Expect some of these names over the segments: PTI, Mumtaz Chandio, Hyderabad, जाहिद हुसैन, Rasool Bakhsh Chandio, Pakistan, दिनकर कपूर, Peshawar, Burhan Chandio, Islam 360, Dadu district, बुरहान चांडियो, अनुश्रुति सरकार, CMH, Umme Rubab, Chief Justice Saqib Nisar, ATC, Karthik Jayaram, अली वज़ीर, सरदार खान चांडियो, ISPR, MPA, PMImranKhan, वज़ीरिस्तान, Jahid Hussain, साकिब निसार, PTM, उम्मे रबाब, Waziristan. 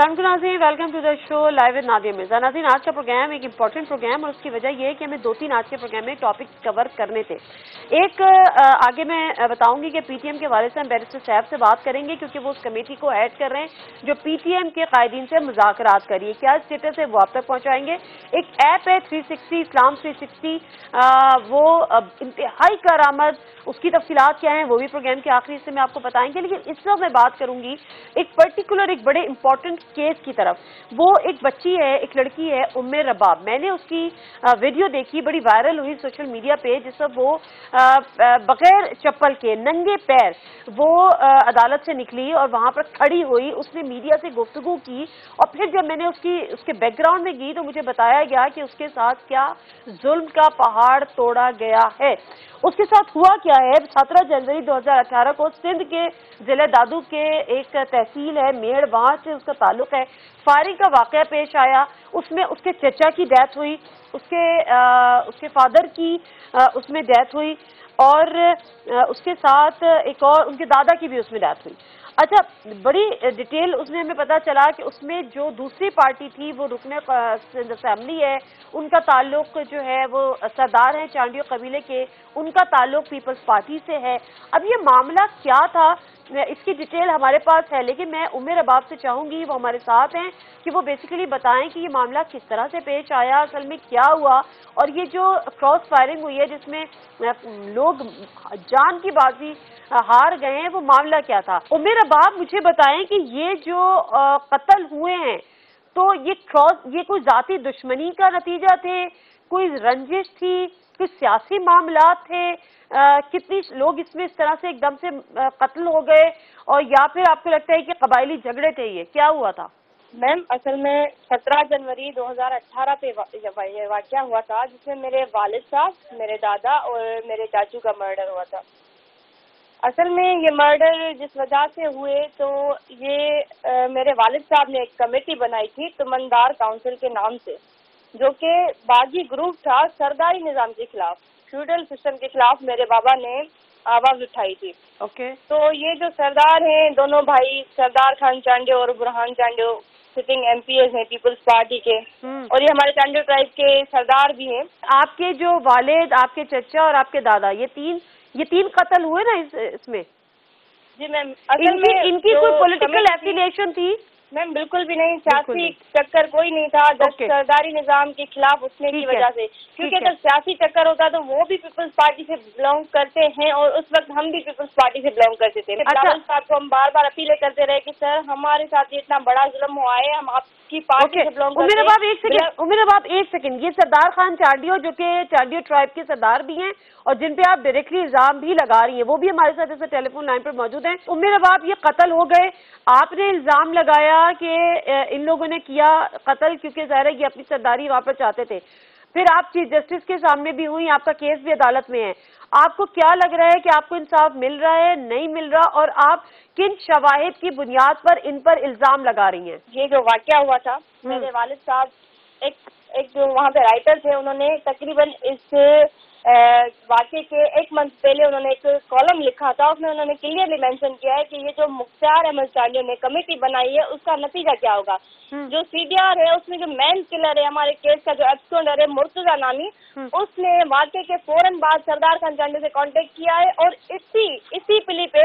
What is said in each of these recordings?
नाज़रीन welcome to the show live with Nadia Mirza. नाज़रीन आज का प्रोग्राम एक इम्पॉर्टेंट प्रोग्राम और उसकी वजह यह है कि हमें 2-3 आज के प्रोग्राम में टॉपिक कवर करने थे। एक आगे मैं बताऊंगी कि पीटीएम के वाले से हम बैरिस्टर साहब से बात करेंगे क्योंकि वो उस कमेटी को ऐड कर रहे हैं जो पीटीएम के कायदीन से मुज़ाकरात करिए, क्या स्टेटस है वो आप तक पहुँचाएंगे। एक ऐप है 360 इस्लाम 360 वो इंतहाई करामद, उसकी तफसीलात क्या है वो भी प्रोग्राम के आखिरी हिस्से में आपको बताएंगे। लेकिन इस वक्त मैं बात करूंगी एक पर्टिकुलर एक बड़े इम्पोर्टेंट केस की तरफ। वो एक बच्ची है, एक लड़की है उम्मे रबाब। मैंने उसकी वीडियो देखी, बड़ी वायरल हुई सोशल मीडिया पे, जिस पर वो बगैर चप्पल के नंगे पैर वो अदालत से निकली और वहाँ पर खड़ी हुई, उसने मीडिया से गुफ्तगू की और फिर जब मैंने उसके बैकग्राउंड में गई तो मुझे बताया गया कि उसके साथ क्या जुल्म का पहाड़ तोड़ा गया है। उसके साथ हुआ क्या है, 17 जनवरी 2018 को सिंध के जिले दादू के एक तहसील है मेड़, वहाँ से उसका ताल्लुक है, फायरिंग का वाकया पेश आया। उसमें उसके चचा की डेथ हुई, उसके फादर की उसमें डेथ हुई और उसके साथ एक और उनके दादा की भी उसमें डेथ हुई। अच्छा, बड़ी डिटेल उसमें हमें पता चला कि उसमें जो दूसरी पार्टी थी वो रुकने सिंध असेंबली है, उनका ताल्लुक जो है वो सरदार हैं चांडियो कबीले के, उनका ताल्लुक पीपल्स पार्टी से है। अब ये मामला क्या था इसकी डिटेल हमारे पास है, लेकिन मैं उम्मे रबाब से चाहूँगी वो हमारे साथ हैं कि वो बेसिकली बताएं कि ये मामला किस तरह से पेश आया, असल में क्या हुआ और ये जो क्रॉस फायरिंग हुई है जिसमें लोग जान की बाजी हार गए हैं, वो मामला क्या था। उम्मे रबाब मुझे बताएं कि ये जो कत्ल हुए हैं तो ये कोई जाती दुश्मनी का नतीजा थे, कोई रंजिश थी, कोई सियासी मामला थे, कितने लोग इसमें इस तरह से एकदम से कत्ल हो गए और या फिर आपको लगता है कि कबायली झगड़े थे, ये क्या हुआ था? मैम असल में 17 जनवरी 2018 पे ये वाक़या हुआ था जिसमें मेरे वालिद साहब, मेरे दादा और मेरे चाचू का मर्डर हुआ था। असल में ये मर्डर जिस वजह से हुए तो ये मेरे वालिद साहब ने एक कमेटी बनाई थी मुख्तार काउंसिल के नाम से, जो कि बागी ग्रुप था सरदारी निज़ाम के खिलाफ, फ्यूडल सिस्टम के खिलाफ मेरे बाबा ने आवाज़ उठाई थी। तो ये जो सरदार हैं, दोनों भाई सरदार खान चांडियो और बुरहान चांडियो, सिटिंग MPs हैं पीपल्स पार्टी के और ये हमारे चांडियो ट्राइब के सरदार भी हैं। आपके जो वालिद, आपके चचा और आपके दादा, ये तीन कत्ल हुए ना इसमें? जी मैम, इनकी कोई पॉलिटिकल एफिलिएशन थी? मैम बिल्कुल भी नहीं, सियासी चक्कर कोई नहीं था। सरदारी निजाम के खिलाफ उठने की वजह से, क्योंकि अगर सियासी चक्कर होता तो वो भी पीपल्स पार्टी से बिलोंग करते हैं और उस वक्त हम भी पीपल्स पार्टी से बिलोंग करते थे। बिलावल साहब को हम बार बार अपील करते रहे कि सर हमारे साथ ये इतना बड़ा जुल्म हुआ है, हम आपकी पार्टी से बिलोंग करते हैं। उम्मे रबाब एक सेकेंड, ये सरदार खान चांडियो जो कि चांडियो ट्राइब के सरदार भी हैं और जिन पे आप डायरेक्टली इल्जाम भी लगा रही हैं, वो भी हमारे साथ ऐसे टेलीफोन लाइन पर मौजूद हैं। उम्मे रबाब, ये कत्ल हो गए, आपने इल्जाम लगाया कि इन लोगों ने किया कत्ल क्योंकि ज़ाहिर है ये अपनी सरदारी वहाँ पर चाहते थे, फिर आप चीफ जस्टिस के सामने भी हुई, आपका केस भी अदालत में है। आपको क्या लग रहा है कि आपको इंसाफ मिल रहा है, नहीं मिल रहा, और आप किन शवाहिद की बुनियाद पर इन पर इल्जाम लगा रही हैं? ये जो वाक़या हुआ था, मेरे वालिद साहब एक जो वहाँ पे राइटर थे, उन्होंने तकरीबन इस वाक़े के एक मंथ पहले उन्होंने एक कॉलम लिखा था, उसमें उन्होंने क्लियरली मेंशन किया है कि ये जो मुख्तार अहमद चांडियो ने कमेटी बनाई है उसका नतीजा क्या होगा। जो CDR है उसमें जो मेन किलर है हमारे केस का, जो एब्सकॉन्डर है मुर्तजा नामी, उसने वाक़े के फौरन बाद सरदार खान चांडियो से कॉन्टेक्ट किया है और इसी पिली पे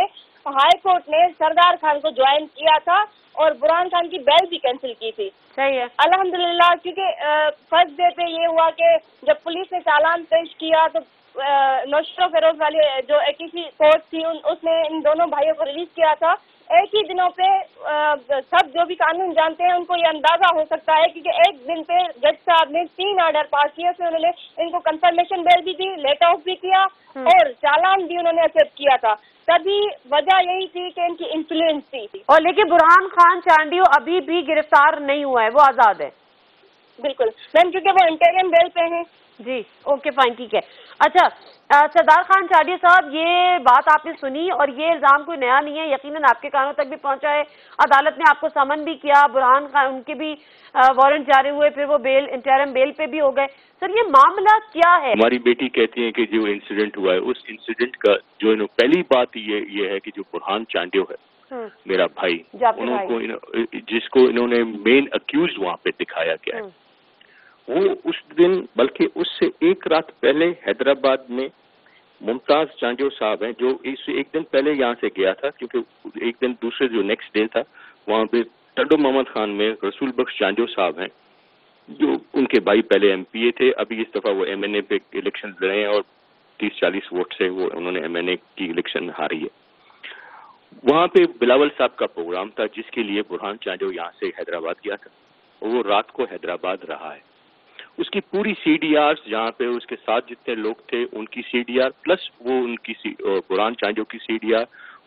हाई कोर्ट ने सरदार खान को ज्वाइन किया था और बुरहान खान की बेल भी कैंसिल की थी। सही है, अल्हम्दुलिल्लाह, क्योंकि फर्स्ट डे पे ये हुआ कि जब पुलिस ने चालान पेश किया तो नौशहरो फेरोज वाली जो ATC कोर्ट थी उसने इन दोनों भाइयों को रिलीज किया था। एक ही दिनों पे सब जो भी कानून जानते हैं उनको ये अंदाजा हो सकता है क्योंकि एक दिन पे जज साहब ने 3 ऑर्डर पास किए, फिर उन्होंने इनको कंफर्मेशन बेल भी दी, लेट ऑफ भी किया और चालान भी उन्होंने एक्सेप्ट किया था। तभी वजह यही थी कि इनकी इंफ्लुएंस थी। और लेकिन बुरहान खान चांडियो अभी भी गिरफ्तार नहीं हुआ है, वो आजाद है? बिल्कुल मैम, क्योंकि वो इंटरिम बेल पे हैं। जी ओके फाइन, ठीक है। अच्छा सरदार खान चांडियो साहब, ये बात आपने सुनी और ये इल्ज़ाम कोई नया नहीं है, यकीनन आपके कानों तक भी पहुंचा है, अदालत ने आपको समन भी किया, बुरहान खान उनके भी वारंट जारी हुए, फिर वो बेल इंटरिम बेल पे भी हो गए। सर ये मामला क्या है? हमारी बेटी कहती है कि जो इंसिडेंट हुआ है उस इंसिडेंट का जो पहली बात ये है कि जो बुरहान चांडियो है मेरा भाई, उनको जिसको इन्होंने मेन अक्यूज वहाँ पे दिखाया गया है, वो उस दिन बल्कि उससे एक रात पहले हैदराबाद में मुमताज चांडियो साहब हैं, जो इससे एक दिन पहले यहाँ से गया था, क्योंकि एक दिन दूसरे जो नेक्स्ट डे था वहाँ पे टड्डू मोहम्मद खान में रसूल बख्श चांडियो साहब हैं, जो उनके भाई पहले MPA थे, अभी इस दफा वो MNA पे इलेक्शन लड़े हैं और 30-40 वोट से वो उन्होंने MNA की इलेक्शन हारी है। वहाँ पे बिलावल साहब का प्रोग्राम था, जिसके लिए बुरहान चांडियो यहाँ से हैदराबाद गया था और वो रात को हैदराबाद रहा है। उसकी पूरी CDR जहाँ पे उसके साथ जितने लोग थे उनकी CDR प्लस वो उनकी बुरहान चांडियो की CDR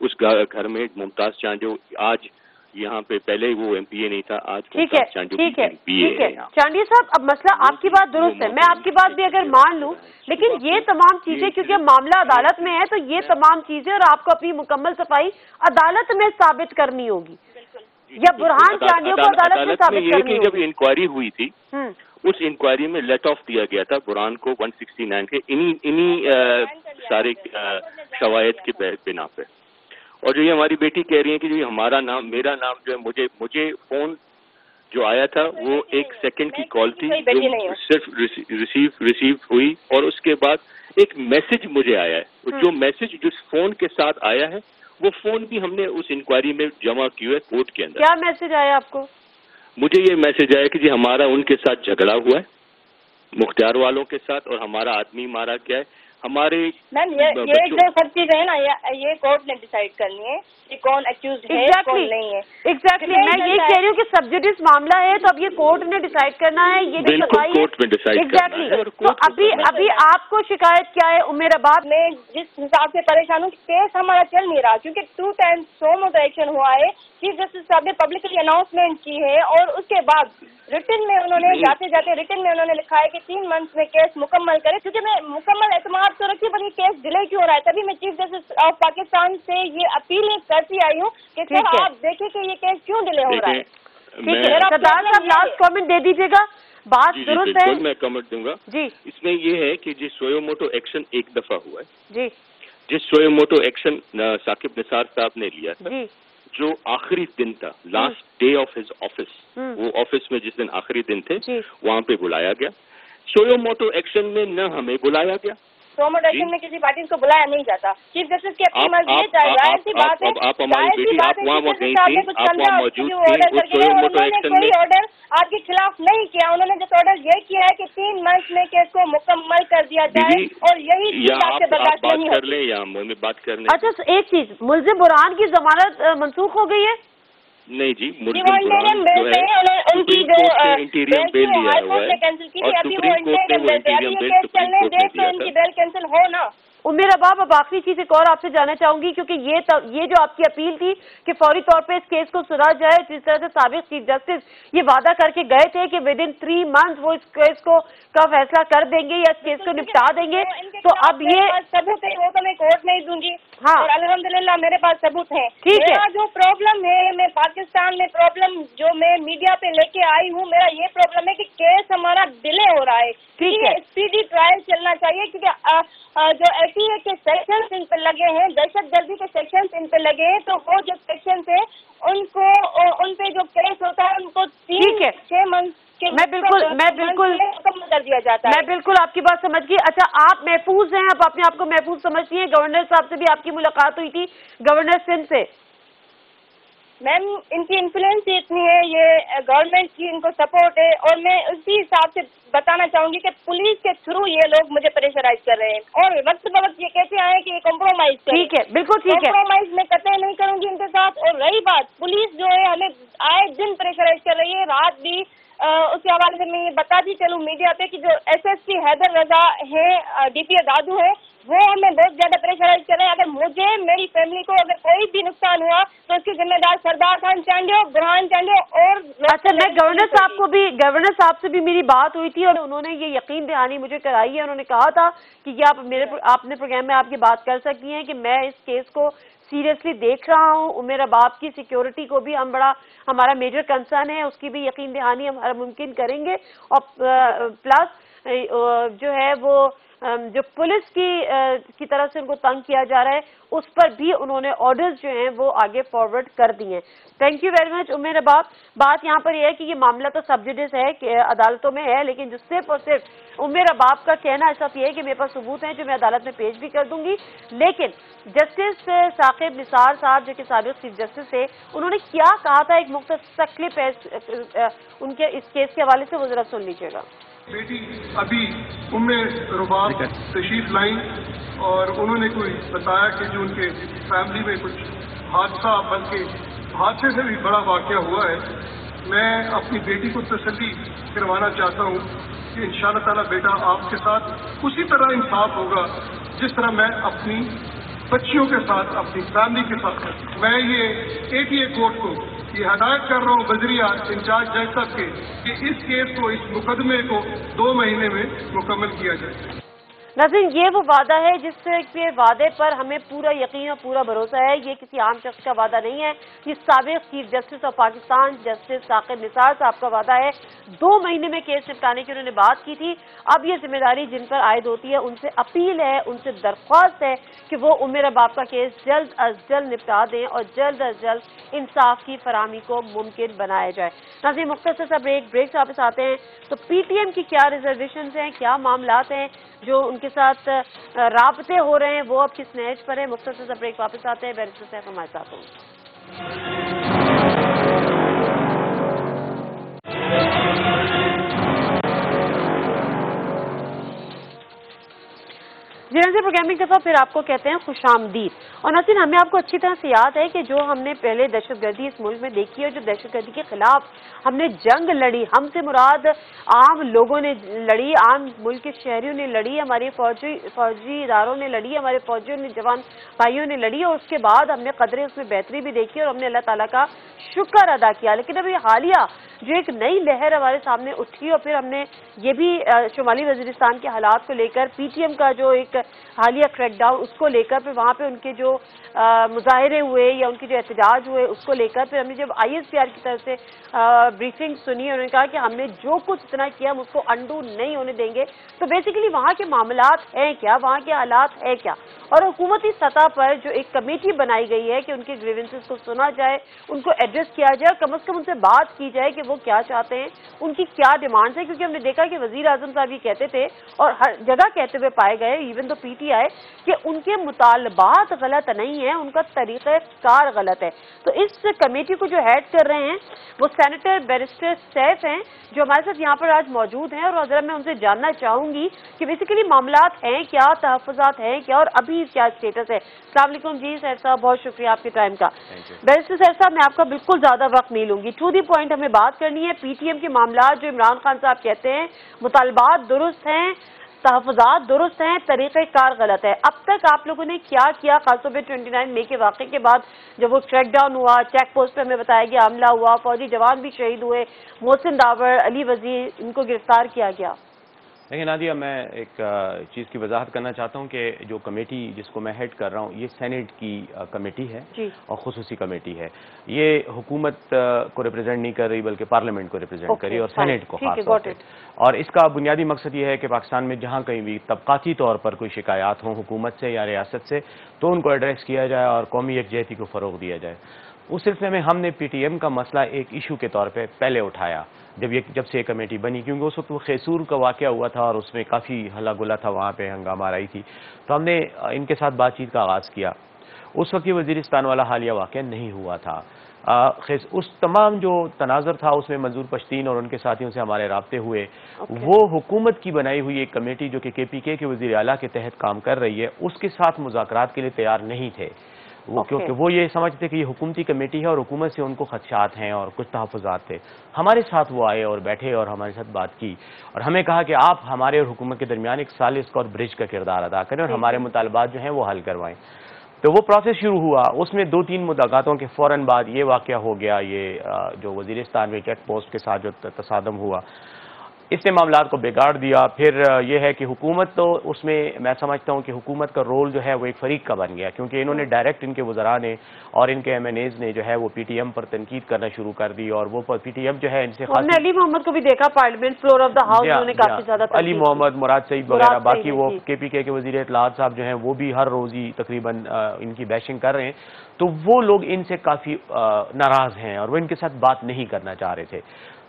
उस घर में मुमताज चांडियो, आज यहाँ पे पहले वो MPA नहीं था, आज मुमताज चांडियो MPA है। चांडियो साहब, अब मसला आपकी बात दुरुस्त है, मैं आपकी बात भी अगर मान लूँ, लेकिन ये तमाम चीजें क्योंकि मामला अदालत में है तो ये तमाम चीजें और आपको अपनी मुकम्मल सफाई अदालत में साबित करनी होगी, या बुरहान चांडियो को अदालत में साबित करनी होगी। जब इंक्वायरी हुई थी उस इंक्वायरी में लेट ऑफ दिया गया था बुरहान को 169 के इन्हीं सारे शवायद के बिना पे। और जो ये हमारी बेटी कह रही है कि जो हमारा नाम, मेरा नाम जो है, मुझे फोन जो आया था वो 1 सेकंड की कॉल थी जो सिर्फ रिसीव हुई, और उसके बाद एक मैसेज मुझे आया है, जो मैसेज जिस फोन के साथ आया है वो फोन भी हमने उस इंक्वायरी में जमा किया है कोर्ट के अंदर। क्या मैसेज आया आपको? मुझे ये मैसेज आया कि जी हमारा उनके साथ झगड़ा हुआ है, मुख्तियार वालों के साथ, और हमारा आदमी मारा गया है। हमारे मैम ये जो सब चीजें है ना, ये कोर्ट ने डिसाइड करनी है कि कौन एक्यूज है कौन नहीं है। एग्जैक्टली, मैं ये कह रही हूँ कि सब्जेक्टिव मामला है तो अब ये कोर्ट ने डिसाइड करना है, ये भी सफाई कोर्ट में डिसाइड। एग्जैक्टली, तो अभी आपको शिकायत क्या है उम्मे रबाब? मैं जिस हिसाब से परेशान हूँ, केस हमारा चल नहीं रहा क्योंकि 2 टाइम सो मोटा एक्शन हुआ है। चीफ जस्टिस साहब ने पब्लिकली अनाउंसमेंट की है और उसके बाद रिटन में उन्होंने जाते रिटन में उन्होंने लिखा है कि 3 मंथ में केस मुकम्मल करे, क्योंकि मैं मुकम्मल एतमाद तो रखिए पर ये केस डिले क्यों हो रहा है। तभी मैं चीफ जस्टिस ऑफ पाकिस्तान से ये अपील करती आई हूँ कि सर आप देखिए कि ये केस क्यों डिले हो रहा है। ठीक है, सरदार साहब लास्ट कमेंट दे दीजिएगा, बात दुरुस्त है। मैं कमेंट दूंगा जी, इसमें ये है कि जिस सोयोमोटो एक्शन एक दफा हुआ है, जिस सोयोमोटो एक्शन साकिब निसार साहब ने लिया था, जो आखिरी दिन था, last day of his office, वो ऑफिस में जिस दिन आखिरी दिन थे वहाँ पे बुलाया गया। सोयोमोटो एक्शन में न हमें बुलाया गया, सोयोमोटो एक्शन में किसी पार्टी को बुलाया नहीं जाता। चीफ जस्टिस की अपनी मर्जी है, जाहिर सी बात है, आप हमारी बेटी, आप वहाँ गई थी, आप वहाँ मौजूद थी, उन्होंने ऑर्डर आपके खिलाफ नहीं किया, उन्होंने जस्ट ऑर्डर ये किया है कि 3 मंथ में केस को मुकम्मल कर दिया जाए, और यही आपसे बर्दाश्त नहीं कर ले या मुझे बात करने। अच्छा, एक चीज, मुल्जिम बुरहान की जमानत मनसूख हो गई है? नहीं जी, उनकी जो इंटीरियर बेल लिया हुआ है और सुप्रीम कोर्ट ने वो इंटीरियर बेल सुप्रीम कोर्ट में उनकी बेल कैंसिल हो ना। उम्मे रबाब, अब आखिरी चीज एक और आपसे जानना चाहूंगी, क्योंकि ये जो आपकी अपील थी कि फौरी तौर पे इस केस को सुना जाए, जिस तरह से साबिक चीफ जस्टिस ये वादा करके गए थे कि विदिन 3 मंथ वो इस केस को का फैसला कर देंगे या इस केस को निपटा देंगे, तो अब ये सबूत है वो तो मैं कोर्ट में ही दूंगी। हाँ, अल्हम्दुलिल्लाह मेरे पास सबूत है। ठीक है, जो प्रॉब्लम है, मैं पाकिस्तान में प्रॉब्लम जो मैं मीडिया पे लेके आई हूँ, मेरा ये प्रॉब्लम है की केस हमारा डिले हो रहा है। ठीक है, स्पीडी ट्रायल चलना चाहिए, क्योंकि जो है कि सेक्शंस इन पर लगे हैं, दहशत गर्दी के सेक्शंस इन पर लगे हैं, तो वो जो सेक्शंस है उनको उनपे जो केस होता है उनको 3-6 मंथ के मैं बिल्कुल आपकी बात समझ गई। अच्छा, आप महफूज हैं, आप अपने आप को महफूज समझती हैं? गवर्नर साहब से भी आपकी मुलाकात हुई थी, गवर्नर सिंध से? मैम, इनकी इन्फ्लुएंस इतनी है, ये गवर्नमेंट की इनको सपोर्ट है, और मैं उसी हिसाब से बताना चाहूंगी कि पुलिस के थ्रू ये लोग मुझे प्रेशराइज कर रहे हैं और वक्त बवक्त ये कहते आए कि ये कॉम्प्रोमाइज। ठीक है, बिल्कुल ठीक है, कॉम्प्रोमाइज मैं कतई नहीं करूंगी इनके साथ। और रही बात, पुलिस जो है हमें आए दिन प्रेशराइज कर रही है, रात भी। उसके हवाले से मैं ये बताती चलूँ मीडिया पे कि जो SSP हैदर रजा है, DPA दादू है, वो हमें बहुत ज्यादा प्रेशराइज कर रहे हैं। अगर मुझे, मेरी फैमिली को अगर कोई भी नुकसान हुआ तो उसकी जिम्मेदार सरदार खान चांडियो, बुरहान चांडियो और। अच्छा, मैं गवर्नर साहब से भी मेरी बात हुई थी और उन्होंने ये यकीन दहानी मुझे कराई है। उन्होंने कहा था कि आप मेरे आपने प्रोग्राम में आपकी बात कर सकती हैं कि मैं इस केस को सीरियसली देख रहा हूँ, उम्मे रबाब की सिक्योरिटी को भी हमारा मेजर कंसर्न है, उसकी भी यकीन दहानी हमारा मुमकिन करेंगे, और प्लस जो है वो जो पुलिस की तरफ से उनको तंग किया जा रहा है उस पर भी उन्होंने ऑर्डर्स जो हैं वो आगे फॉरवर्ड कर दिए हैं। Thank you very much उम्मे रबाब। बात यहाँ पर यह है कि ये मामला तो सब जुडिस है कि अदालतों में है, लेकिन जो सिर्फ और सिर्फ उम्मे रबाब का कहना ऐसा यह है कि मेरे पास सबूत हैं जो मैं अदालत में पेश भी कर दूंगी, लेकिन जस्टिस साकिब निसार साहब जो कि साबिक चीफ जस्टिस थे उन्होंने क्या कहा था, एक मुख्तसर क्लिप है उनके इस केस के हवाले से, वो जरा सुन लीजिएगा। बेटी अभी उम्मे रुबाब तशरीफ लाईं और उन्होंने कोई बताया कि जो उनके फैमिली में कुछ हादसा, बल्कि हादसे से भी बड़ा वाकया हुआ है। मैं अपनी बेटी को तसल्ली करवाना चाहता हूँ कि इंशाअल्लाह ताला बेटा आपके साथ उसी तरह इंसाफ होगा जिस तरह मैं अपनी बच्चियों के साथ, अपनी फैमिली के साथ करती। मैं ये ATA कोर्ट को ये हदायत कर रहा हूँ, वज़ीर इंचार्ज जज साहब के, कि इस केस को, इस मुकदमे को 2 महीने में मुकम्मल किया जाए। नाज़रीन, ये वो वादा है जिसके वादे पर हमें पूरा यकीन और पूरा भरोसा है। ये किसी आम शख्स का वादा नहीं है, ये साबिक़ chief justice of Pakistan justice Saqib Nisar साहब का वादा है। 2 महीने में केस निपटाने की उन्होंने बात की थी। अब ये जिम्मेदारी जिन पर आयद होती है, उनसे अपील है, उनसे दरख्वास्त है कि वो उम्मे रबाब का केस जल्द अज जल्द निपटा दें और जल्द अज जल्द इंसाफ की फरहमी को मुमकिन बनाया जाए। नाज़रीन, मुख्तसर सा ब्रेक से वापस आते हैं तो PTM की क्या रिजर्वेशन हैं, क्या मामला हैं जो उनके साथ राबते हो रहे हैं, वो अब किस नेज पर है। मुख्तसर सा ब्रेक, वापस आते हैं। बैरिस्टर सैफ हमारे साथ होंगे। जिनसे प्रोग्रामिंग दफा फिर आपको कहते हैं खुशामदीद। और नाज़रीन, हमें आपको अच्छी तरह से याद है कि जो हमने पहले दहशतगर्दी इस मुल्क में देखी है, जो दहशतगर्दी के खिलाफ हमने जंग लड़ी, हमसे मुराद आम लोगों ने लड़ी, आम मुल्क के शहरियों ने लड़ी, हमारे फौजी इदारों ने लड़ी, हमारे फौजियों ने, जवान भाइयों ने लड़ी, और उसके बाद हमने कदरें उसमें बेहतरी भी देखी और हमने अल्लाह ताला का शुक्र अदा किया। लेकिन अभी हालिया जो एक नई लहर हमारे सामने उठी और फिर हमने ये भी शुमाली वजीरिस्तान के हालात को लेकर PTM का जो एक हालिया क्रैकडाउन, उसको लेकर फिर वहाँ पे उनके जो मुजाहरे हुए या उनके जो एहतजाज हुए उसको लेकर फिर हमने जब ISPR की तरफ से ब्रीफिंग सुनी, उन्होंने कहा कि हमने जो कुछ इतना किया हम उसको अंडू नहीं होने देंगे। तो बेसिकली वहाँ के मामलात हैं क्या, वहाँ के हालात हैं क्या, और हुकूमती सतह पर जो एक कमेटी बनाई गई है कि उनके ग्रीवेंसेस को सुना जाए, उनको एड्रेस किया जाए, कम अज़ कम उनसे बात की जाए कि वो क्या चाहते हैं, उनकी क्या डिमांड्स हैं। क्योंकि हमने देखा कि वज़ीर आज़म साहब ये कहते थे और हर जगह कहते हुए पाए गए, इवन तो PTI, कि उनके मुतालबात गलत नहीं है, उनका तरीक़ार गलत है। तो इस कमेटी को जो हेड कर रहे हैं वो सेनेटर बैरिस्टर सैफ हैं, जो हमारे साथ यहाँ पर आज मौजूद हैं, और ज़रा मैं उनसे जानना चाहूँगी कि बेसिकली मामलात हैं क्या, तहफ़्फ़ुज़ात हैं क्या, और अभी क्या स्टेटस है। अस्सलाम वालेकुम जी सैफ साहब, बहुत शुक्रिया आपके टाइम का। बैरिस्टर सैफ साहब, मैं आपका बिल्कुल ज़्यादा वक्त नहीं लूँगी, टू दी पॉइंट हमें बात करनी है। PTM के मामला जो इमरान खान साहब कहते हैं मुतालबात दुरुस्त हैं, तहफ़्फ़ुज़ात दुरुस्त हैं, तरीक़ार गलत है, अब तक आप लोगों ने क्या किया, खासतौर पर 29 मई के वाक़े के बाद जब वो क्रैकडाउन हुआ, चेक पोस्ट पे हमें बताया गया हमला हुआ, फौजी जवान भी शहीद हुए, मोहसिन दावर, अली वज़ीर, इनको गिरफ्तार किया गया। देखिए नादिया, मैं एक चीज़ की वजाहत करना चाहता हूँ कि जो कमेटी जिसको मैं हेड कर रहा हूँ ये सेनेट की कमेटी है और ख़ुसूसी कमेटी है, ये हुकूमत को रिप्रेजेंट नहीं कर रही बल्कि पार्लियामेंट को रिप्रेजेंट कर रही और सेनेट को खास तौर पर। और इसका बुनियादी मकसद ये है कि पाकिस्तान में जहाँ कहीं भी तबकाती तौर पर कोई शिकायत हों हुकूमत से या रियासत से, तो उनको एड्रेस किया जाए और कौमी यकजहती को फ़रोग दिया जाए। उस सिलसिले में हमने PTM का मसला एक इशू के तौर पे पहले उठाया जब से ये कमेटी बनी, क्योंकि उस वक्त वो खैसूर का वाक़या हुआ था और उसमें काफ़ी हला गुला था, वहाँ पे हंगामा रही थी, तो हमने इनके साथ बातचीत का आगाज़ किया। उस वक्त ये वज़ीरिस्तान वाला हालिया वाक़या नहीं हुआ था। उस तमाम जो तनाज़ुर था उसमें मंजूर पश्तीन और उनके साथियों से हमारे रबते हुए। वो हुकूमत की बनाई हुई एक कमेटी जो कि KPK के वज़ीर आला के तहत काम कर रही है, उसके साथ मुज़ाकरात के लिए तैयार नहीं थे वो, क्योंकि वो ये समझते कि ये हुकूमती कमेटी है और हुकूमत से उनको खदशात हैं और कुछ तहफ़्फ़ुज़ात थे। हमारे साथ वो आए और बैठे और हमारे साथ बात की और हमें कहा कि आप हमारे और हुकूमत के दरमियान एक सालिस और ब्रिज का किरदार अदा करें और हमारे मुतालबात जो हैं वो हल करवाएं। तो वो प्रोसेस शुरू हुआ, उसमें 2-3 मुलाकातों के फ़ौरन बाद ये वाक़या हो गया, ये जो वज़ीरिस्तान में चेक पोस्ट के साथ जो तसादम हुआ। इसने मामला को बिगाड़ दिया। फिर यह है कि हुकूमत तो उसमें मैं समझता हूँ कि हुकूमत का रोल जो है वो एक फरीक का बन गया, क्योंकि इन्होंने डायरेक्ट इनके वज़रा ने और इनके MNAs ने जो है वो PTM पर तनकीद करना शुरू कर दी। और वो PTM जो है इनसे खास अली मोहम्मद को भी देखा parliament floor of the house, उन्होंने काफी ज्यादा अली मोहम्मद, मुराद सईद वगैरह बाकी वो KPK के वज़ीर इत्तलाआत साहब जो हैं वो भी हर रोज ही तकरीबन इनकी बैशिंग कर रहे हैं। तो वो लोग इनसे काफ़ी नाराज़ हैं और वो इनके साथ बात नहीं करना चाह रहे थे।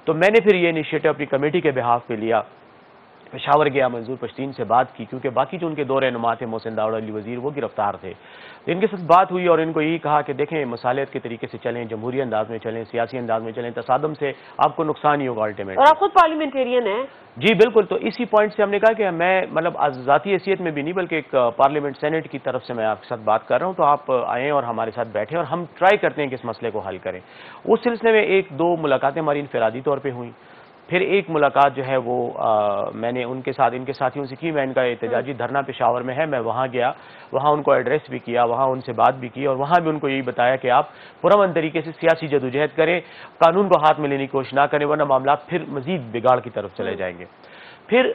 तो मैंने फिर ये इनिशिएटिव अपनी कमेटी के बिहाफ पे लिया, पेशावर गया, मंजूर पश्तीन से बात की, क्योंकि बाकी जो उनके दो रहनुमा थे मोहसिन दावर, अली वज़ीर, वो गिरफ्तार थे। तो इनके साथ बात हुई और इनको यही कहा कि देखें मसालियत के तरीके से चलें, जमहूरी अंदाज में चलें, सियासी अंदाज में चलें, तसादम से आपको नुकसान ही होगा अल्टीमेट। और आप खुद पार्लियामेंटेरियन हैं? जी बिल्कुल। तो इसी पॉइंट से हमने कहा कि मैं मतलब ज़ाती हैसियत में भी नहीं बल्कि एक पार्लियामेंट सेनेट की तरफ से मैं आपके साथ बात कर रहा हूँ, तो आप आएँ और हमारे साथ बैठें और हम ट्राई करते हैं कि इस मसले को हल करें। उस सिलसिले में 1-2 मुलाकातें हमारी इनफरादी तौर पर हुई। फिर एक मुलाकात जो है वो मैंने उनके साथ इनके साथियों से की। मैं इनका एहतजाजी धरना पेशावर में है, मैं वहाँ गया, वहाँ उनको एड्रेस भी किया, वहाँ उनसे बात भी की और वहाँ भी उनको यही बताया कि आप पुरअमन तरीके से सियासी जदोजहद करें, कानून को हाथ में लेने की कोशिश ना करें वरना मामला फिर मजीद बिगाड़ की तरफ चले जाएंगे। फिर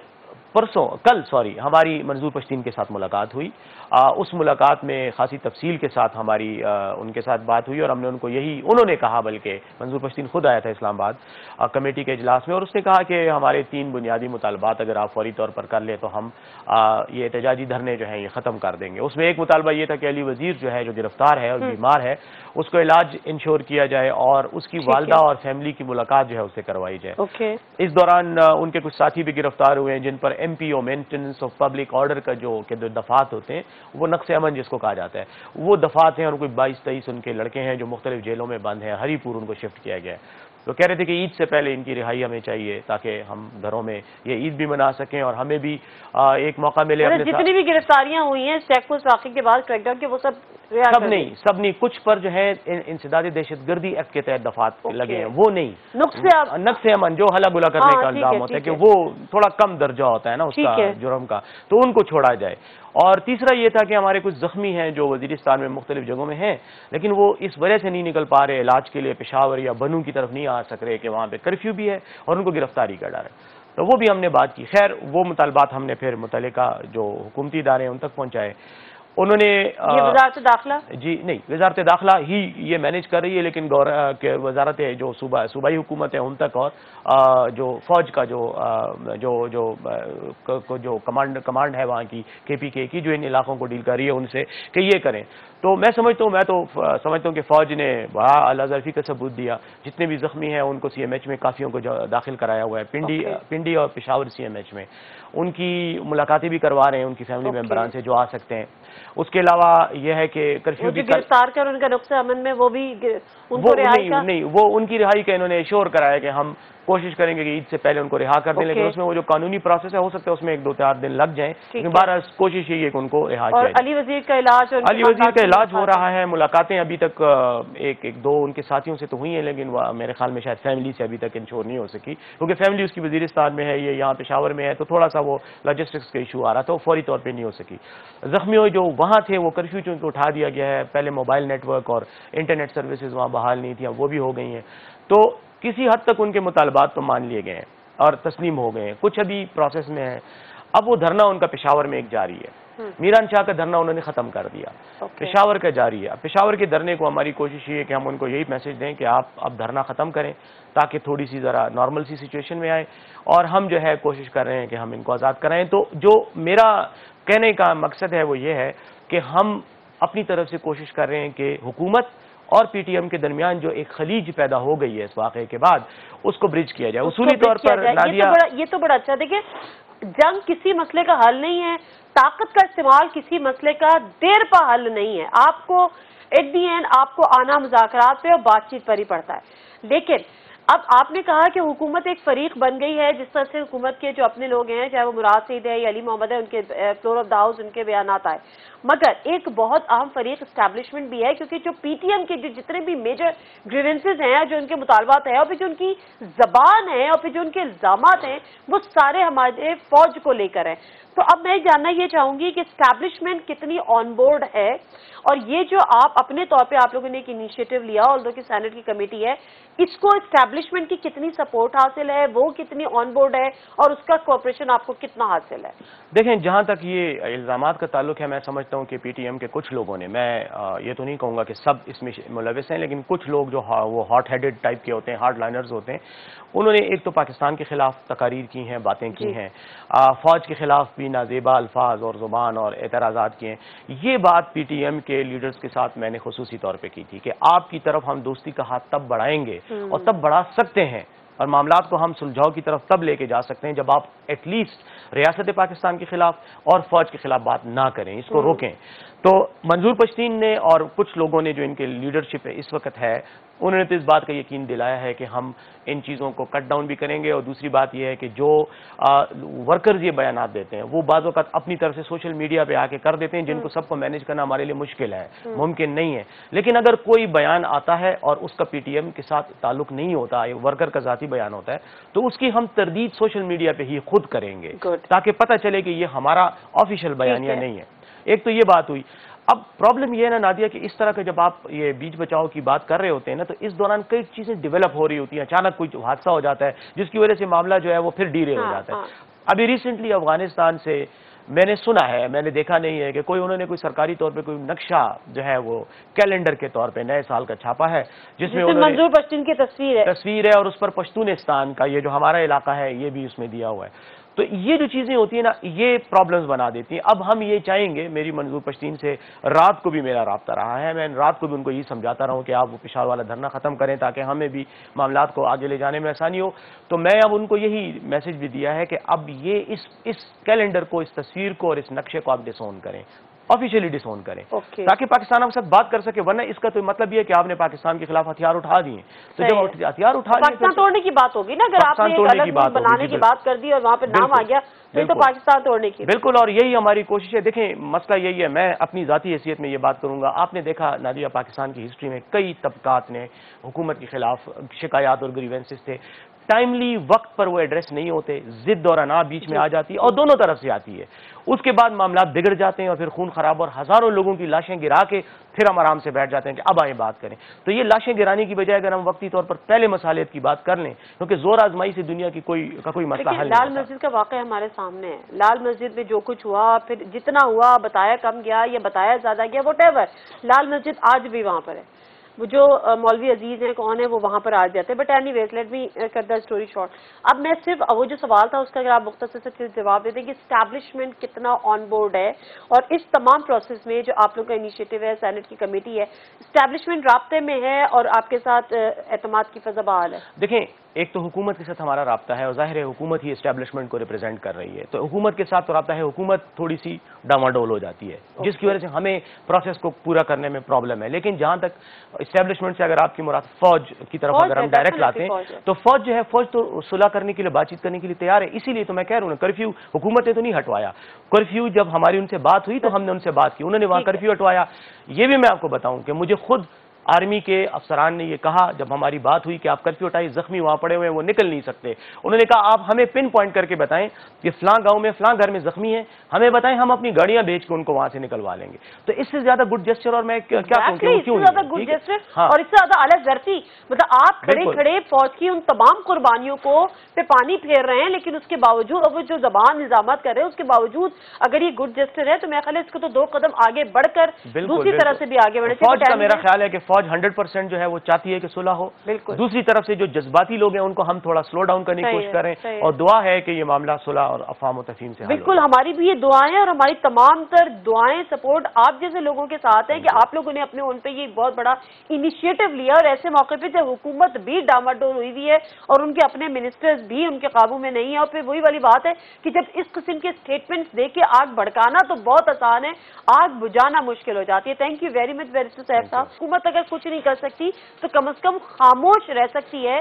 कल हमारी मंजूर पश्तीन के साथ मुलाकात हुई। उस मुलाकात में खासी तफसील के साथ हमारी उनके साथ बात हुई और हमने उनको यही उन्होंने कहा, बल्कि मंजूर पश्तीन खुद आया था इस्लामाबाद कमेटी के इजलास में और उसने कहा कि हमारे 3 बुनियादी मुतालबात अगर आप फौरी तौर पर कर लें तो हम ये एहतजाजी धरने जो हैं ये ख़त्म कर देंगे। उसमें एक मुतालबा ये था कि अली वज़ीर जो है जो गिरफ्तार है और बीमार है उसको इलाज इंश्योर किया जाए और उसकी वालदा और फैमिली की मुलाकात जो है उससे करवाई जाए। इस दौरान उनके कुछ साथी भी गिरफ्तार हुए हैं जिन पर MPO maintenance of public order का जो के दफात होते हैं, वो नक्शे अमन जिसको कहा जाता है, वो दफात हैं और कोई 22-23 उनके लड़के हैं जो मुख्तलिफ जेलों में बंद हैं। हरीपुर उनको शिफ्ट किया गया है। तो कह रहे थे कि ईद से पहले इनकी रिहाई हमें चाहिए ताकि हम घरों में ये ईद भी मना सकें और हमें भी एक मौका मिले। अपने जितनी भी गिरफ्तारियां हुई हैं सैकड़ों साथी के बाद क्रैकडाउन के, वो सब नहीं कुछ पर जो है इंसदादी दहशतगर्दी एक्ट के तहत दफात लगे हैं, वो नहीं नक्शे अमन जो हला गुला करने का इल्जाम होता है कि वो थोड़ा कम दर्जा होता है ना उसका जुर्म का, तो उनको छोड़ा जाए। और तीसरा ये था कि हमारे कुछ जख्मी हैं जो वजीरिस्तान में मुख्तलिफ जगहों में हैं लेकिन वो इस वजह से नहीं निकल पा रहे इलाज के लिए पेशावर या बनू की तरफ नहीं आ सक रहे कि वहाँ पे कर्फ्यू भी है और उनको गिरफ्तारी का डर है, तो वो भी हमने बात की। खैर वो मुतालबात हमने फिर मुतल्लिका जो हुकूमती इदारे हैं उन तक पहुँचाए। उन्होंने वजारत दाखिला वजारत दाखिला ही ये मैनेज कर रही है लेकिन वजारत जो सूबाई हुकूमत है उन तक और जो फौज का जो जो जो जो, जो कमांड है वहाँ की KPK की जो इन इलाकों को डील कर रही है उनसे कि ये करें। तो मैं समझता हूँ कि फ़ौज ने बड़ा आलाजर्फी का सबूत दिया। जितने भी जख्मी हैं उनको CMH में काफ़ियों को दाखिल कराया हुआ है, पिंडी और पेशावर CMH में। उनकी मुलाकातें भी करवा रहे हैं उनकी फैमिली मेम्बरान से जो आ सकते हैं। उसके अलावा यह है कि कर्फ्यू भी गिरफ्तार कर उनका नुक्से अमन में वो भी उनको रिहाई का नहीं, वो उनकी रिहाई का इन्होंने एश्योर कराया कि हम कोशिश करेंगे कि ईद से पहले उनको रिहा कर दें लेकिन उसमें वो जो कानूनी प्रोसेस है हो सकता है उसमें 1-2-4 दिन लग जाए, लेकिन बहरहाल कोशिश यही है कि उनको रिहा किया जाए। अली वज़ीर का इलाज हो रहा है। मुलाकातें अभी तक 1-2 उनके साथियों से तो हुई हैं लेकिन मेरे ख्याल में शायद फैमिली से अभी तक इंश्योर नहीं हो सकी क्योंकि फैमिली उसकी वजीरिस्तान में है, ये यहाँ पेशावर में है, तो थोड़ा सा वो लॉजिस्टिक्स का इशू आ रहा था, वो फौरी तौर पर नहीं हो सकी। जख्मियों जो वहाँ थे वो कर्फ्यू चूंकि उठा दिया गया है, पहले मोबाइल नेटवर्क और इंटरनेट सर्विसेज वहाँ बहाल नहीं थी, वो भी हो गई हैं। तो किसी हद तक उनके मुतालबात तो मान लिए गए हैं और तस्लीम हो गए हैं, कुछ अभी प्रोसेस में है। अब वो धरना उनका पेशावर में एक जारी है, मीरान शाह का धरना उन्होंने ख़त्म कर दिया, पेशावर का जारी है। पेशावर के धरने को हमारी कोशिश ये है कि हम उनको यही मैसेज दें कि आप अब धरना ख़त्म करें ताकि थोड़ी सी ज़रा नॉर्मल सी सिचुएशन में आए और हम जो है कोशिश कर रहे हैं कि हम इनको आज़ाद कराएं। तो जो मेरा कहने का मकसद है वो ये है कि हम अपनी तरफ से कोशिश कर रहे हैं कि हुकूमत और PTM के दरमियान जो एक खलीज पैदा हो गई है इस वाक़े के बाद उसको ब्रिज किया जाए उसूली तौर पर। ये तो बड़ा अच्छा, देखिए जंग किसी मसले का हल नहीं है, ताकत का इस्तेमाल किसी मसले का देर पर हल नहीं है। आपको एट दी एंड आपको आना मुज़ाकरात पे और बातचीत पर ही पड़ता है। लेकिन अब आपने कहा कि हुकूमत एक फरीक बन गई है, जिस तरह से हुकूमत के जो अपने लोग हैं चाहे वो मुराद सईद है या अली मोहम्मद है, उनके फ्लोर ऑफ द हाउस उनके बयान आए मगर एक बहुत आम फरीक एस्टैब्लिशमेंट भी है, क्योंकि जो पीटीएम के जो जितने भी मेजर ग्रीवेंसेज हैं, जो उनके मुतालबात हैं, और फिर जो उनकी जबान है, और फिर जो उनके इल्जामात हैं, वो सारे हमारे फौज को लेकर हैं। तो अब मैं जानना ये चाहूंगी कि एस्टैब्लिशमेंट कितनी ऑनबोर्ड है, और ये जो आप अपने तौर पे आप लोगों ने एक इनिशिएटिव लिया, ऑल्दो कि सेनेट की कमेटी है, इसको एस्टैब्लिशमेंट की कितनी सपोर्ट हासिल है, वो कितनी ऑनबोर्ड है, और उसका कोऑपरेशन आपको कितना हासिल है? देखें, जहां तक ये इल्जामात का ताल्लुक है, मैं समझता हूं कि पीटीएम के कुछ लोगों ने, मैं ये तो नहीं कहूंगा कि सब इसमें मुलविस हैं, लेकिन कुछ लोग जो वो हॉट हेडेड टाइप के होते हैं, हार्ड लाइनर्स होते हैं, उन्होंने एक तो पाकिस्तान के खिलाफ तकारीर की हैं, बातें की हैं, फौज के खिलाफ भी नाजेबा अल्फाज और जुबान और एतराज़ात किए हैं। ये बात पीटीएम के लीडर्स के साथ मैंने खुसूसी तौर पे की थी कि आपकी तरफ हम दोस्ती का हाथ तब बढ़ाएंगे और तब बढ़ा सकते हैं, और मामलात को हम सुलझाव की तरफ तब लेके जा सकते हैं जब आप एटलीस्ट रियासत पाकिस्तान के खिलाफ और फौज के खिलाफ बात ना करें, इसको रोकें। तो मंजूर पश्तीन ने और कुछ लोगों ने जो इनके लीडरशिप है इस वक्त है, उन्होंने तो इस बात का यकीन दिलाया है कि हम इन चीज़ों को कट डाउन भी करेंगे, और दूसरी बात यह है कि जो वर्कर्स ये बयान देते हैं वो बाज़ औक़ात अपनी तरफ से सोशल मीडिया पे आके कर देते हैं, जिनको सबको मैनेज करना हमारे लिए मुश्किल है, मुमकिन नहीं है। लेकिन अगर कोई बयान आता है और उसका पीटीएम के साथ ताल्लुक नहीं होता, वर्कर का ज़ाती बयान होता है, तो उसकी हम तरदीद सोशल मीडिया पर ही खुद करेंगे, ताकि पता चले कि ये हमारा ऑफिशियल बयानिया नहीं है। एक तो ये बात हुई। अब प्रॉब्लम ये है ना नादिया कि इस तरह के जब आप ये बीच बचाव की बात कर रहे होते हैं ना, तो इस दौरान कई चीज़ें डेवलप हो रही होती हैं, अचानक कोई हादसा हो जाता है जिसकी वजह से मामला जो है वो फिर डीले हो जाता है। अभी रिसेंटली अफगानिस्तान से मैंने सुना है, मैंने देखा नहीं है कि कोई उन्होंने कोई सरकारी तौर पे कोई नक्शा जो है वो कैलेंडर के तौर पे नए साल का छापा है जिसमें मंजूर पश्तून की तस्वीर है और उस पर पश्तूनिस्तान का ये जो हमारा इलाका है ये भी उसमें दिया हुआ है। तो ये जो चीज़ें होती हैं ना, ये प्रॉब्लम्स बना देती हैं। अब हम ये चाहेंगे, मेरी मंजूर पश्तीन से रात को भी मेरा रब्ता रहा है, मैं रात को भी उनको ये समझाता रहा हूँ कि आप वो पेशावर वाला धरना ख़त्म करें ताकि हमें भी मामलों को आगे ले जाने में आसानी हो। तो मैं अब उनको यही मैसेज भी दिया है कि अब ये इस कैलेंडर को, इस तस्वीर को और इस नक्शे को आप डिसऑन करें, ऑफिशियली डिसऑन करें, ताकि पाकिस्तान आपके साथ बात कर सके, वरना इसका तो मतलब ये है कि आपने पाकिस्तान के खिलाफ हथियार उठा दिए। तो जब हथियार उठा दिए, पाकिस्तान तोड़ने की बात होगी ना, अगर आपने एक अलग मुल्क बनाने की बात कर दी और वहाँ पे नाम आ गया तो पाकिस्तान तोड़ने की, बिल्कुल, और यही हमारी कोशिश है। देखें, मसला यही है, मैं अपनी ज़ाती हैसियत में ये बात करूंगा, आपने देखा नादिया पाकिस्तान की हिस्ट्री में कई तबकात ने हुकूमत के खिलाफ शिकायत और ग्रीवेंसेस थे, टाइमली वक्त पर वो एड्रेस नहीं होते, जिद और अना बीच में आ जाती है और दोनों तरफ से आती है, उसके बाद मामला बिगड़ जाते हैं और फिर खून खराब और हजारों लोगों की लाशें गिरा के फिर हम आराम से बैठ जाते हैं कि अब आए बात करें। तो ये लाशें गिराने की बजाय अगर हम वक्ती तौर पर पहले मसालियत की बात कर लें, क्योंकि जोर आजमाई से दुनिया की कोई मसला हल नहीं। लाल मस्जिद का वाक़या हमारे सामने है, लाल मस्जिद में जो कुछ हुआ, फिर जितना हुआ, बताया कम गया या बताया ज्यादा गया, व्हाटएवर, लाल मस्जिद आज भी वहां पर है। वो जो मौलवी अजीज हैं, कौन है, वो वहाँ पर आ जाते हैं। But anyways, let me कर द स्टोरी शॉर्ट। अब मैं सिर्फ वो जो सवाल था उसका अगर आप मुख्तसर से जवाब देते हैं कि एस्टैब्लिशमेंट कितना ऑन बोर्ड है, और इस तमाम प्रोसेस में जो आप लोग का इनिशिएटिव है, सेनेट की कमेटी है, एस्टैब्लिशमेंट राब्ते में है और आपके साथ एतमाद की फ़ज़ा बहाल है? देखें, एक तो हुकूमत के साथ हमारा राब्ता है और जाहिर है हुकूमत ही एस्टैब्लिशमेंट को रिप्रेजेंट कर रही है, तो हुकूमत के साथ तो राब्ता है, हुकूमत थोड़ी सी डामाडोल हो जाती है जिसकी वजह से हमें प्रोसेस को पूरा करने में प्रॉब्लम है। लेकिन जहां तक एस्टैब्लिशमेंट से अगर आपकी मुराद फौज की तरफ अगर हम डायरेक्ट लाते हैं, तो फौज जो है, फौज तो सुलह करने के लिए, बातचीत करने के लिए तैयार है। इसीलिए तो मैं कह रहा हूँ, कर्फ्यू हुकूमत ने तो नहीं हटवाया, कर्फ्यू जब हमारी उनसे बात हुई तो हमने उनसे बात की, उन्होंने वहाँ कर्फ्यू हटवाया। ये भी मैं आपको बताऊँ कि मुझे खुद आर्मी के अफसरान ने ये कहा जब हमारी बात हुई कि आप कर्फ्यू हटाइए, जख्मी वहाँ पड़े हुए हैं, वो निकल नहीं सकते। उन्होंने कहा आप हमें पिन पॉइंट करके बताएं कि फलां गांव में, फलां घर में जख्मी है, हमें बताएं, हम अपनी गाड़ियां भेज के उनको वहाँ से निकलवा लेंगे। तो इससे ज्यादा गुड जेस्चर और मैं क्या और इससे ज्यादा अलग धरती, मतलब आप खड़े खड़े फौज की उन तमाम कुर्बानियों को पे पानी फेर रहे हैं, लेकिन उसके बावजूद अब जो जबान इल्जामात कर रहे हैं उसके बावजूद अगर ये गुड जेस्चर है तो मेरा ख्याल है इसको तो दो कदम आगे बढ़कर दूसरी तरह से भी आगे बढ़े। फौज का मेरा ख्याल है कि फौज 100% जो है वो चाहती है कि सुलह हो, दूसरी तरफ से जो जज्बाती लोग हैं उनको हम थोड़ा स्लो डाउन करने की कोशिश करें, और दुआ है कि ये मामला सुलह और अफाम और तफहीम से बिल्कुल हमारी भी ये दुआएं, और हमारी तमाम तर दुआएं सपोर्ट आप जैसे लोगों के साथ है कि आप लोगों ने अपने उन पे ये बहुत बड़ा इनिशिएटिव लिया, और ऐसे मौके पर जब हुकूमत भी डामाडोल हुई हुई है और उनके अपने मिनिस्टर्स भी उनके काबू में नहीं है, और फिर वही वाली बात है कि जब इस किस्म के स्टेटमेंट्स दे के आग भड़काना तो बहुत आसान है, आग बुझाना मुश्किल हो जाती है। Thank you very much barrister साहब। तक कुछ नहीं कर सकती तो कम से कम खामोश रह सकती है।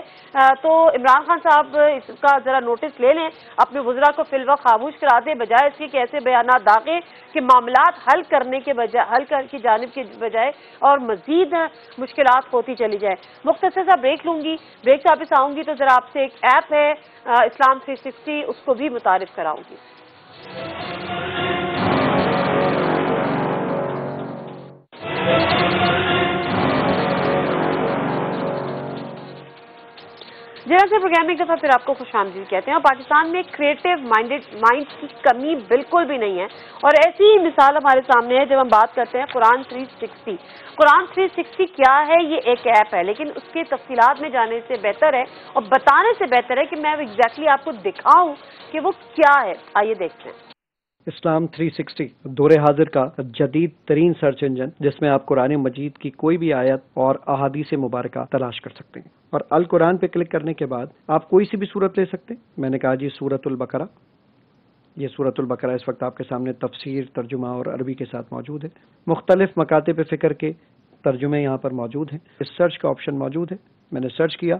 तो इमरान खान साहब इसका जरा नोटिस ले लें, अपने वज़रा को फिलवा खामोश करा दें, बजाय इसके कि ऐसे बयान दागे कि मामलात हल करने के बजाय हल की जानिब के बजाय और मजीद मुश्किलात होती चली जाए। मुख्तसर सा ब्रेक लूँगी, ब्रेक से वापस आऊँगी तो जरा आपसे एक ऐप है इस्लाम 360 उसको भी मुतारिफ कराऊँगी। जैसे प्रोग्राम में एक दफ़ा फिर आपको खुशामदीद कहते हैं। और पाकिस्तान में क्रिएटिव माइंड की कमी बिल्कुल भी नहीं है और ऐसी ही मिसाल हमारे सामने है जब हम बात करते हैं कुरान 360। कुरान 360 क्या है? ये एक ऐप है, लेकिन उसके तफसीलात में जाने से बेहतर है और बताने से बेहतर है कि मैं एग्जैक्टली आपको दिखाऊं कि वो क्या है। आइए देखते हैं। इस्लाम 360 दौरे हाजिर का जदीद तरीन सर्च इंजन जिसमें आप कुरान मजीद की कोई भी आयत और अहादीस मुबारका तलाश कर सकते हैं और अल कुरान पे क्लिक करने के बाद आप कोई सी भी सूरत ले सकते हैं। मैंने कहा जी सूरतुल बकरा, ये सूरतुल बकरा इस वक्त आपके सामने तफसीर तर्जुमा और अरबी के साथ मौजूद है। मुख्तलिफ मकाते पे फिक्र के तर्जुमे यहाँ पर मौजूद हैं। इस सर्च का ऑप्शन मौजूद है, मैंने सर्च किया।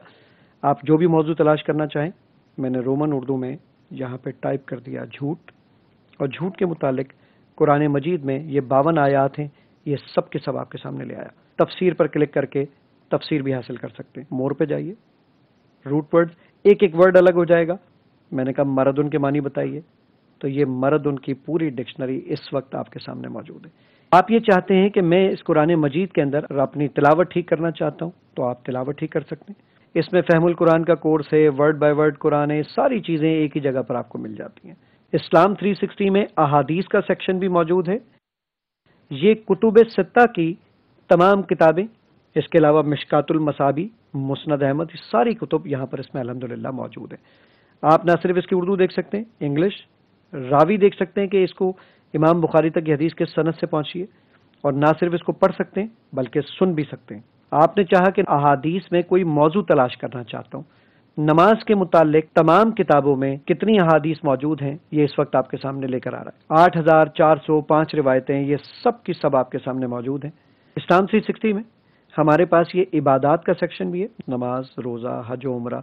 आप जो भी मौजू तलाश करना चाहें, मैंने रोमन उर्दू में यहाँ पर टाइप कर दिया झूठ, और झूठ के मुतालिक कुरान मजीद में ये 52 आयात हैं, ये सब के सब आपके सामने ले आया। तफसीर पर क्लिक करके तफसीर भी हासिल कर सकते हैं। मोर पे जाइए, रूट वर्ड एक एक वर्ड अलग हो जाएगा। मैंने कहा मरद उनके मानी बताइए, तो ये मरद उनकी पूरी डिक्शनरी इस वक्त आपके सामने मौजूद है। आप ये चाहते हैं कि मैं इस कुरान मजीद के अंदर अपनी तिलावत ठीक करना चाहता हूँ, तो आप तिलावत ठीक कर सकते हैं। इसमें फहमुल कुरान का कोर्स है, वर्ड बाय वर्ड कुरान है, सारी चीज़ें एक ही जगह पर आपको मिल जाती हैं। इस्लाम 360 में अहादीस का सेक्शन भी मौजूद है। ये कुतुब सित्ता की तमाम किताबें, इसके अलावा मिशकातुल मसाबी, मुस्नद अहमद, सारी कुतुब यहाँ पर इसमें अल्हम्दुलिल्लाह मौजूद है। आप ना सिर्फ इसकी उर्दू देख सकते हैं, इंग्लिश, रावी देख सकते हैं कि इसको इमाम बुखारी तक ये हदीस किस सनद से पहुँची है, और ना सिर्फ इसको पढ़ सकते हैं बल्कि सुन भी सकते हैं। आपने चाहा कि अहादीस में कोई मौजू तलाश करना चाहता हूँ, नमाज के मुतालिक तमाम किताबों में कितनी अहादीस मौजूद हैं, ये इस वक्त आपके सामने लेकर आ रहा है। 8405 रिवायतें, ये सब की सब आपके सामने मौजूद हैं। इस्लाम 360 में हमारे पास ये इबादात का सेक्शन भी है, नमाज, रोज़ा, हज, उमरा,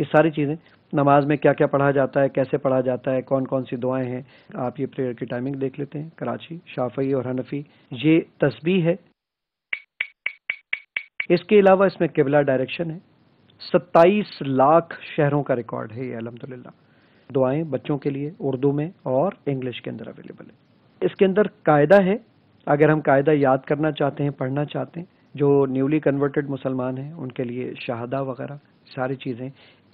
ये सारी चीज़ें। नमाज में क्या क्या पढ़ा जाता है, कैसे पढ़ा जाता है, कौन कौन सी दुआएं हैं, आप ये प्रेयर की टाइमिंग देख लेते हैं। कराची, शाफई और हनफी, ये तस्बीह है। इसके अलावा इसमें किबला डायरेक्शन है। 27 लाख शहरों का रिकॉर्ड है ये अल्हम्दुलिल्लाह। दुआएं बच्चों के लिए उर्दू में और इंग्लिश के अंदर अवेलेबल है। इसके अंदर कायदा है, अगर हम कायदा याद करना चाहते हैं, पढ़ना चाहते हैं, जो न्यूली कन्वर्टेड मुसलमान हैं उनके लिए शहादा वगैरह सारी चीज़ें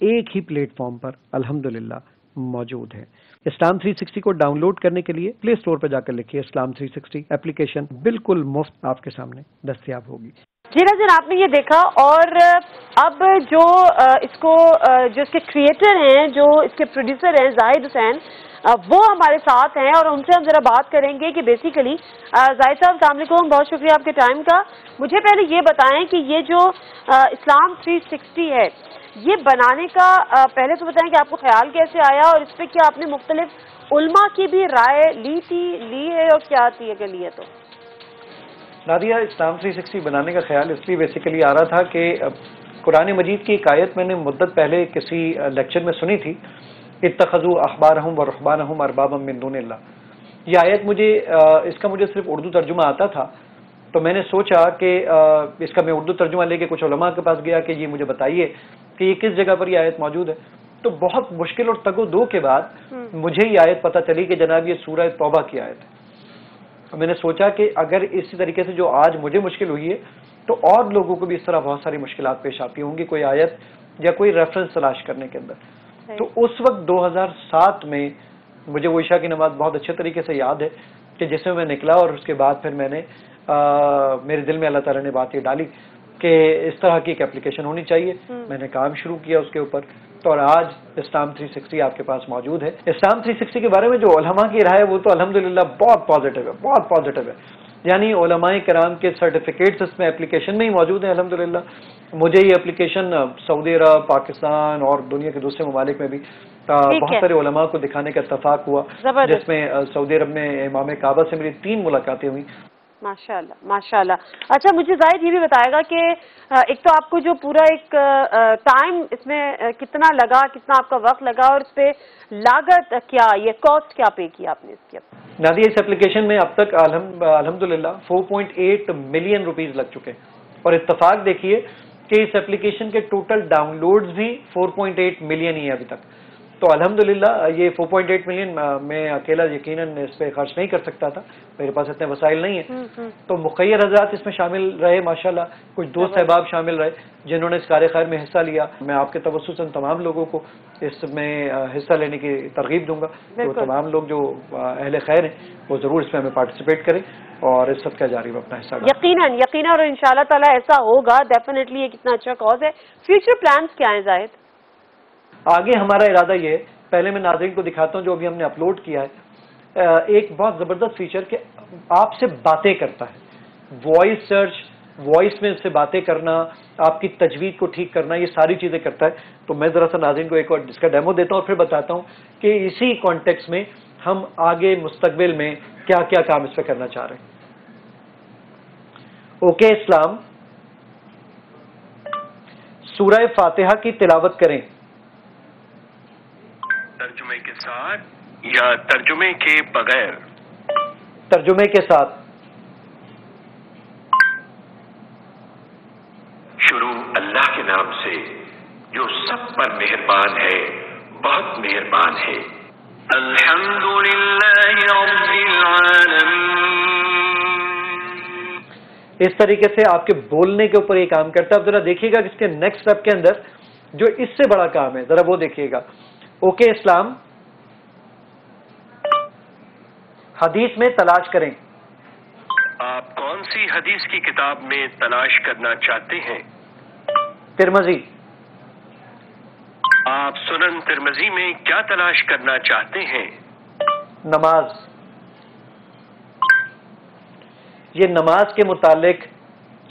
एक ही प्लेटफॉर्म पर अल्हम्दुलिल्लाह मौजूद है। इस्लाम 360 को डाउनलोड करने के लिए प्ले स्टोर पर जाकर लिखिए इस्लाम 360, एप्लीकेशन बिल्कुल मुफ्त आपके सामने दस्तियाब होगी। जी नाज़रीन, आपने ये देखा। और अब जो इसके क्रिएटर हैं, जो इसके प्रोड्यूसर हैं, जाहिद हुसैन, वो हमारे साथ हैं और उनसे हम जरा बात करेंगे कि बेसिकली जाहिद साहब अस्सलाम वालेकुम, बहुत शुक्रिया आपके टाइम का। मुझे पहले ये बताएं कि ये जो इस्लाम 360 है, ये बनाने का पहले तो बताएं कि आपको ख्याल कैसे आया और इस पर क्या आपने मुख्तलिफ उलमा की भी राय ली है और क्या आती है के लिए? तो नादिया, इस्लाम 360 बनाने का ख्याल इसलिए बेसिकली आ रहा था कि कुरान मजीद की एक आयत मैंने मुद्दत पहले किसी लेक्चर में सुनी थी, इत्तखज़ू अहबारहुम व रुहबानहुम अरबाबम मिन दूनिल्लाह। ये आयत इसका मुझे सिर्फ उर्दू तर्जुमा आता था, तो मैंने सोचा कि इसका मैं उर्दू तर्जुमा लेके कुछ उलमा के पास गया कि ये मुझे बताइए कि ये किस जगह पर ये आयत मौजूद है। तो बहुत मुश्किल और तगो-दो के बाद मुझे ये आयत पता चली कि जनाब ये सूरह तौबा की आयत है। मैंने सोचा कि अगर इसी तरीके से जो आज मुझे मुश्किल हुई है तो और लोगों को भी इस तरह बहुत सारी मुश्किलात पेश आती होंगी कोई आयत या कोई रेफरेंस तलाश करने के अंदर। तो उस वक्त 2007 में मुझे वो ईशा की नमाज बहुत अच्छे तरीके से याद है कि जिसमें मैं निकला और उसके बाद फिर मैंने मेरे दिल में अल्लाह ताला ने बात ये डाली कि इस तरह की एक एप्लीकेशन होनी चाहिए। मैंने काम शुरू किया उसके ऊपर, तो और आज इस्लाम 360 आपके पास मौजूद है। इस्लाम 360 के बारे में जो उलमा की राय है वो तो अल्हम्दुलिल्लाह बहुत पॉजिटिव है। यानी उलमाए कराम के सर्टिफिकेट्स इसमें एप्लीकेशन में ही मौजूद हैं अल्हम्दुलिल्लाह। मुझे ये एप्लीकेशन सऊदी अरब, पाकिस्तान और दुनिया के दूसरे ममालिक में भी बहुत सारे उलमा को दिखाने का इत्तफाक हुआ, जिसमें सऊदी अरब में इमाम काबा से मेरी 3 मुलाकातें हुई। माशाल्लाह माशाल्लाह। अच्छा मुझे जाहिद ये भी बताएगा कि एक तो आपको जो पूरा एक टाइम इसमें कितना लगा, कितना आपका वक्त लगा और इस पर लागत क्या, ये कॉस्ट क्या पे किया आपने इसकी? नादिया, इस एप्लीकेशन में अब तक अल्हम्दुलिल्लाह 4.8 मिलियन रुपीज लग चुके हैं और इत्तफाक देखिए कि इस एप्लीकेशन के टोटल डाउनलोड्स भी 4.8 मिलियन ही है अभी तक। तो अल्हम्दुलिल्लाह ये 4.8 मिलियन मैं अकेला यकीनन इस पर खर्च नहीं कर सकता था, मेरे पास इतने वसाइल नहीं है। तो मुखैर हजरात इसमें शामिल रहे माशाल्लाह, कुछ दोस्त अहबाब शामिल रहे जिन्होंने इस कार्य खैर में हिस्सा लिया। मैं आपके तवस्सुतन तमाम लोगों को इसमें हिस्सा लेने की तरगीब दूंगा। तो तमाम लोग जो अहले खैर हैं वो ज़रूर इसमें हमें पार्टिसिपेट करें और इस सबका जारी अपना हिस्सा यकीनन यकीनन, और इंशाल्लाह ताला ऐसा होगा डेफिनेटली। ये कितना अच्छा कॉज है, फ्यूचर प्लान्स क्या है जाहिद? आगे हमारा इरादा ये है, पहले मैं नाज़रीन को दिखाता हूँ जो अभी हमने अपलोड किया है, एक बहुत ज़बरदस्त फीचर कि आपसे बातें करता है, वॉइस सर्च, वॉइस में उससे बातें करना, आपकी तजवीज़ को ठीक करना, ये सारी चीज़ें करता है। तो मैं ज़रा सा नाज़रीन को एक और इसका डेमो देता हूँ और फिर बताता हूँ कि इसी कॉन्टेक्स्ट में हम आगे मुस्तकबिल में क्या क्या काम इस पर करना चाह रहे हैं। ओके इस्लाम, सूरह फातिहा की तिलावत करें तर्जुमे के साथ या तर्जुमे के बगैर? तर्जुमे के साथ। शुरू अल्लाह के नाम से जो सब पर मेहरबान है, बहुत मेहरबान है। अल्हम्दुलिल्लाहि रब्बिल आलमीन। इस तरीके से आपके बोलने के ऊपर ये काम करता है। अब जरा देखिएगा इसके नेक्स्ट स्टेप के अंदर जो इससे बड़ा काम है, जरा वो देखिएगा। ओके इस्लाम, हदीस में तलाश करें। आप कौन सी हदीस की किताब में तलाश करना चाहते हैं? तिरमिज़ी। आप सुनन तिरमिज़ी में क्या तलाश करना चाहते हैं? नमाज। ये नमाज के मुतालिक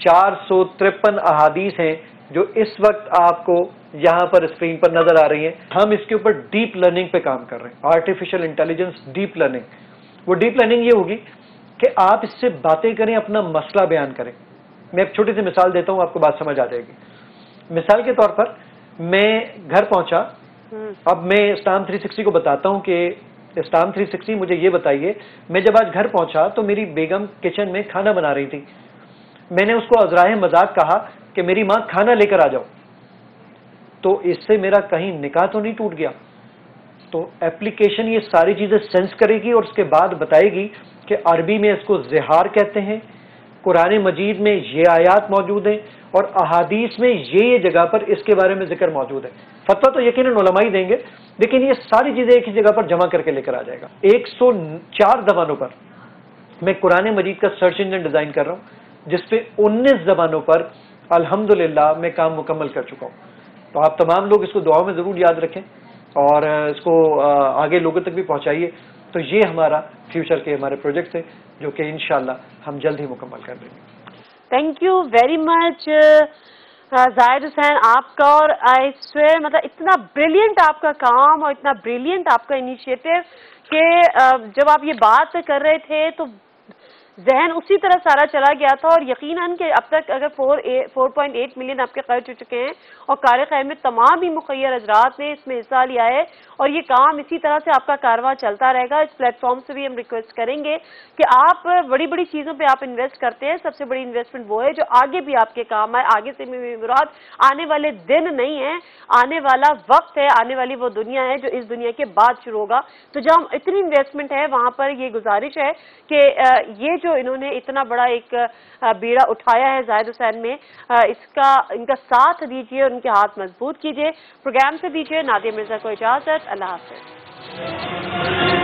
453 अहादीस हैं जो इस वक्त आपको यहाँ पर स्क्रीन पर नजर आ रही है। हम इसके ऊपर डीप लर्निंग पे काम कर रहे हैं, आर्टिफिशियल इंटेलिजेंस डीप लर्निंग। वो डीप लर्निंग ये होगी कि आप इससे बातें करें, अपना मसला बयान करें। मैं एक छोटी सी मिसाल देता हूँ, आपको बात समझ आ जाएगी। मिसाल के तौर पर मैं घर पहुँचा, अब मैं इस्लाम 360 को बताता हूँ कि इस्लाम 360 मुझे ये बताइए, मैं जब आज घर पहुँचा तो मेरी बेगम किचन में खाना बना रही थी। मैंने उसको अज़राए मजाक कहा कि मेरी माँ खाना लेकर आ जाओ। तो इससे मेरा कहीं निकाह तो नहीं टूट गया? तो एप्लीकेशन ये सारी चीज़ें सेंस करेगी और उसके बाद बताएगी कि अरबी में इसको जिहार कहते हैं, कुरान मजीद में ये आयात मौजूद हैं और अहादीस में ये जगह पर इसके बारे में जिक्र मौजूद है। फतवा तो यकीनन उलमा ही देंगे, लेकिन ये सारी चीज़ें एक ही जगह पर जमा करके लेकर आ जाएगा। 104 जबानों पर मैं कुरान मजीद का सर्च इंजन डिज़ाइन कर रहा हूँ, जिसपे 19 जबानों पर अल्हम्दुलिल्लाह मैं काम मुकम्मल कर चुका हूँ। तो आप तमाम लोग इसको दुआओं में ज़रूर याद रखें और इसको आगे लोगों तक भी पहुँचाइए। तो ये हमारा फ्यूचर के हमारे प्रोजेक्ट हैं जो कि इंशाल्लाह हम जल्द ही मुकम्मल कर देंगे। Thank you very much जाहिद हुसैन आपका, और आई स्वेयर मतलब इतना ब्रिलियंट आपका काम और इतना ब्रिलियंट आपका इनिशिएटिव कि जब आप ये बात कर रहे थे तो जहन उसी तरह सारा चला गया था। और यकीनन कि अब तक अगर 4.8 मिलियन आपके खर्च हो चुके हैं और कार खैर में तमाम ही मुखैर हजरात ने इसमें हिस्सा लिया है और ये काम इसी तरह से आपका कारवा चलता रहेगा। इस प्लेटफॉर्म से भी हम रिक्वेस्ट करेंगे कि आप बड़ी बड़ी चीज़ों पे आप इन्वेस्ट करते हैं, सबसे बड़ी इन्वेस्टमेंट वो है जो आगे भी आपके काम आए। आगे से मेरी मुराद आने वाले दिन नहीं है, आने वाला वक्त है, आने वाली वो दुनिया है जो इस दुनिया के बाद शुरू होगा। तो जहाँ इतनी इन्वेस्टमेंट है वहाँ पर ये गुजारिश है कि ये जो इन्होंने इतना बड़ा एक बीड़ा उठाया है जाहिद हुसैन में, इसका इनका साथ दीजिए, उनके हाथ मजबूत कीजिए। प्रोग्राम से दीजिए नादिया मिर्जा को इजाजत। अल्लाह हाफिज।